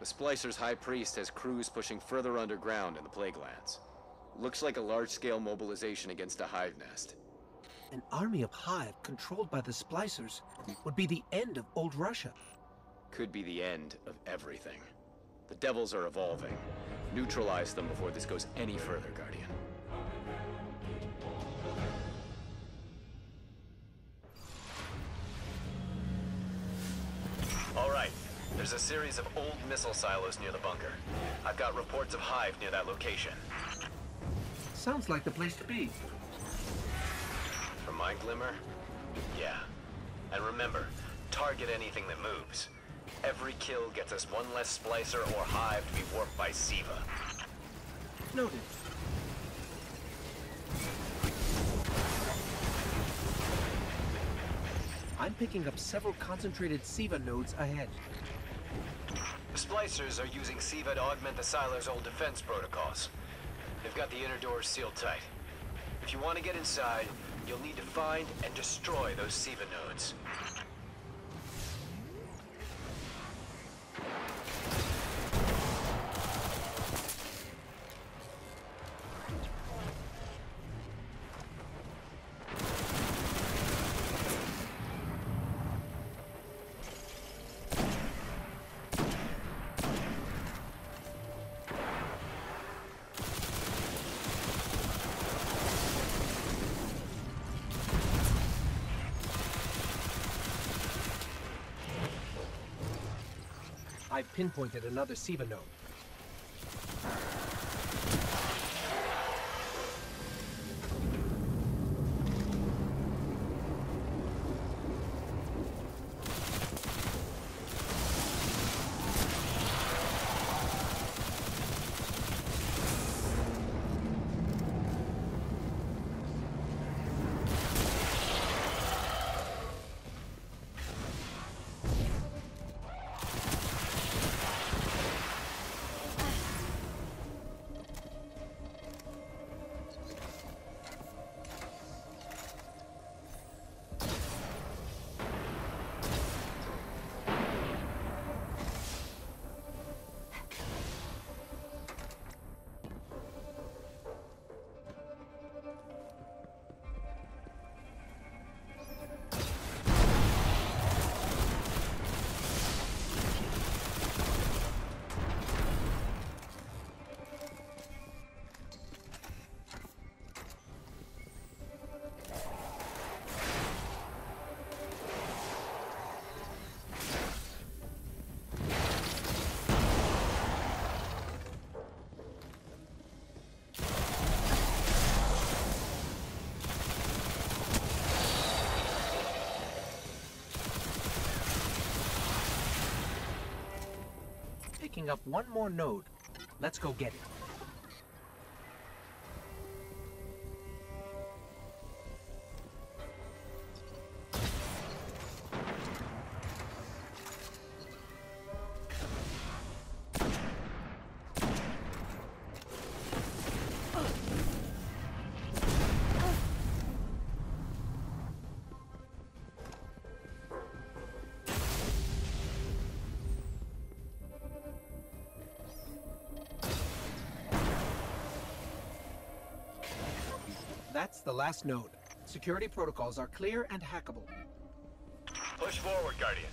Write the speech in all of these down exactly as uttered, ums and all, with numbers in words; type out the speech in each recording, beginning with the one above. The Splicer's High Priest has crews pushing further underground in the Plaguelands. Looks like a large-scale mobilization against a Hive nest. An army of Hive controlled by the Splicers would be the end of old Russia. Could be the end of everything. The Devils are evolving. Neutralize them before this goes any further, Guardian. All right. There's a series of old missile silos near the bunker. I've got reports of Hive near that location. Sounds like the place to be. From my glimmer? Yeah. And remember, target anything that moves. Every kill gets us one less Splicer or Hive to be warped by SIVA. Noted. I'm picking up several concentrated SIVA nodes ahead. The Splicers are using SIVA to augment the silo's old defense protocols. They've got the inner doors sealed tight. If you want to get inside, you'll need to find and destroy those SIVA nodes. I pinpointed another SIVA node. Picking up one more node. Let's go get it. That's the last node. Security protocols are clear and hackable. Push forward, Guardian.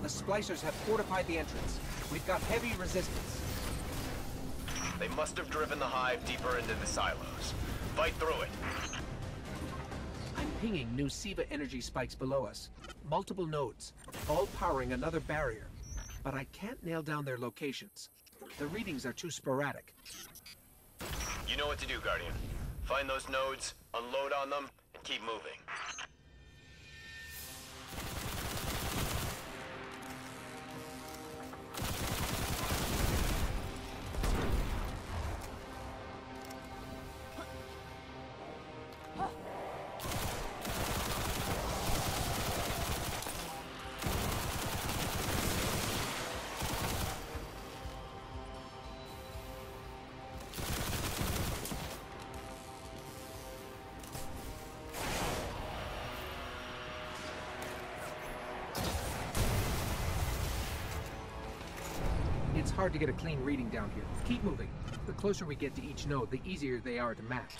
The Splicers have fortified the entrance. We've got heavy resistance. They must have driven the Hive deeper into the silos. Fight through it. I'm pinging new SIVA energy spikes below us. Multiple nodes, all powering another barrier. But I can't nail down their locations. The readings are too sporadic. You know what to do, Guardian. Find those nodes, unload on them, and keep moving. hard to get a clean reading down here. Keep moving. The closer we get to each node, the easier they are to map.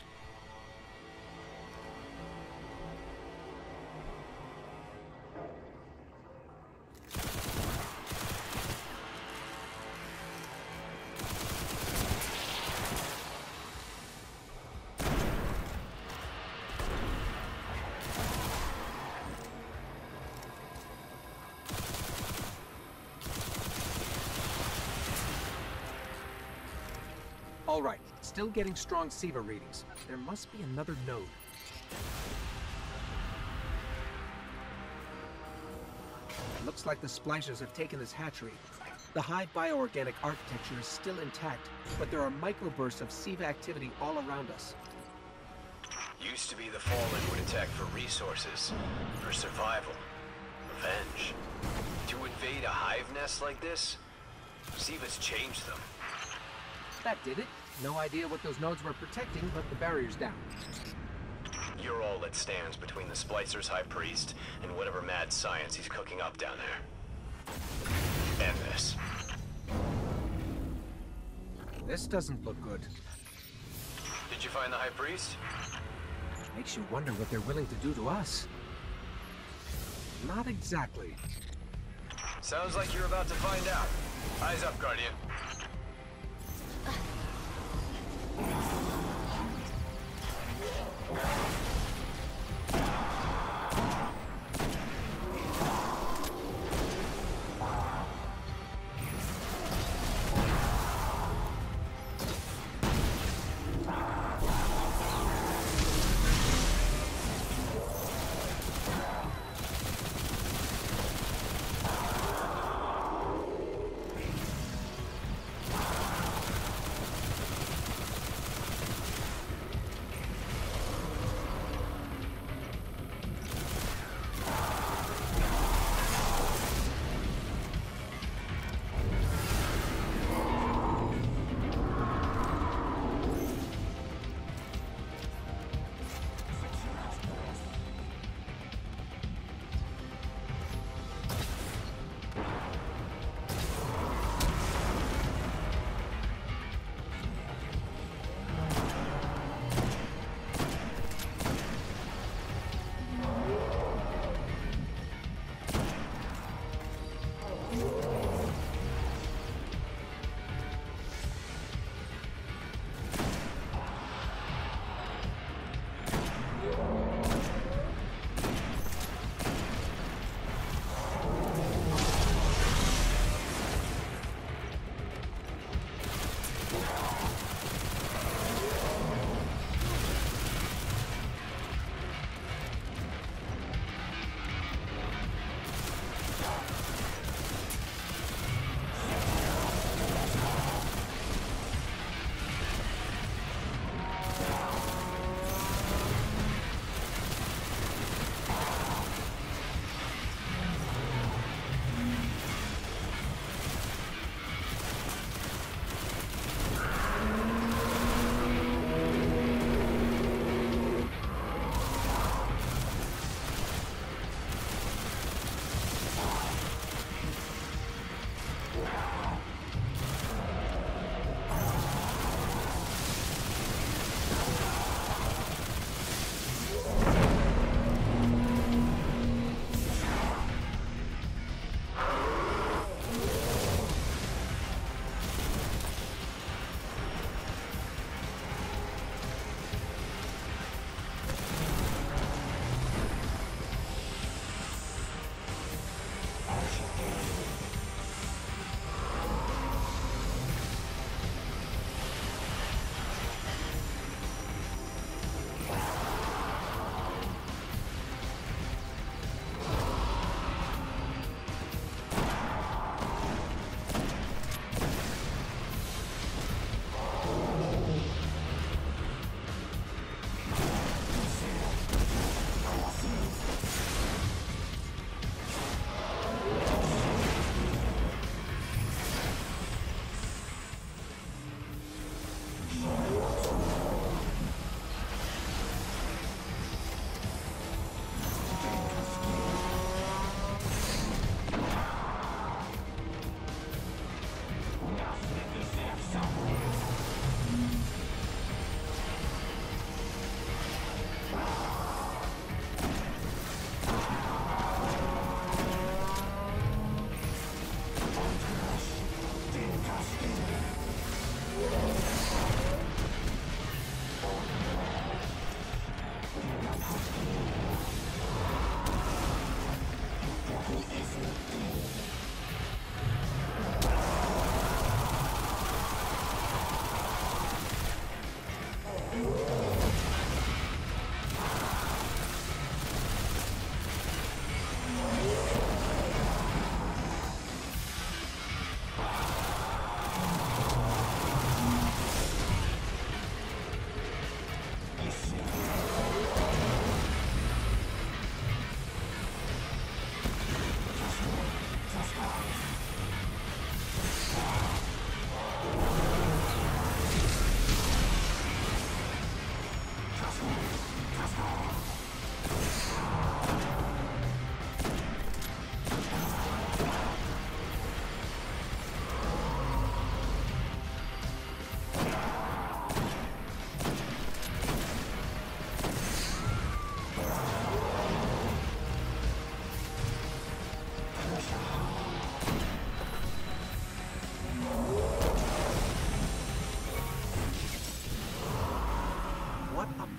All right, still getting strong SIVA readings. There must be another node. It looks like the Splicers have taken this hatchery. The Hive bioorganic architecture is still intact, but there are microbursts of SIVA activity all around us. Used to be the Fallen would attack for resources, for survival, revenge. To invade a Hive nest like this, SIVA's changed them. That did it. No idea what those nodes were protecting, but the barrier's down. You're all that stands between the Splicer's High Priest and whatever mad science he's cooking up down there. End this. This doesn't look good. Did you find the High Priest? Makes you wonder what they're willing to do to us. Not exactly. Sounds like you're about to find out. Eyes up, Guardian.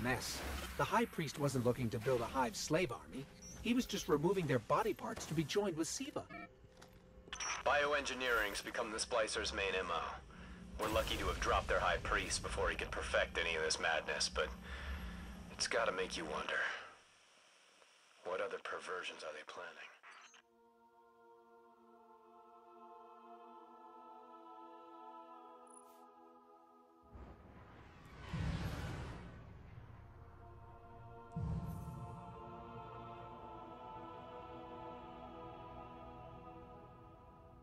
mess. The High Priest wasn't looking to build a Hive slave army. He was just removing their body parts to be joined with SIVA. Bioengineering's become the Splicer's main M O. We're lucky to have dropped their High Priest before he could perfect any of this madness, but it's gotta make you wonder. What other perversions are they planning?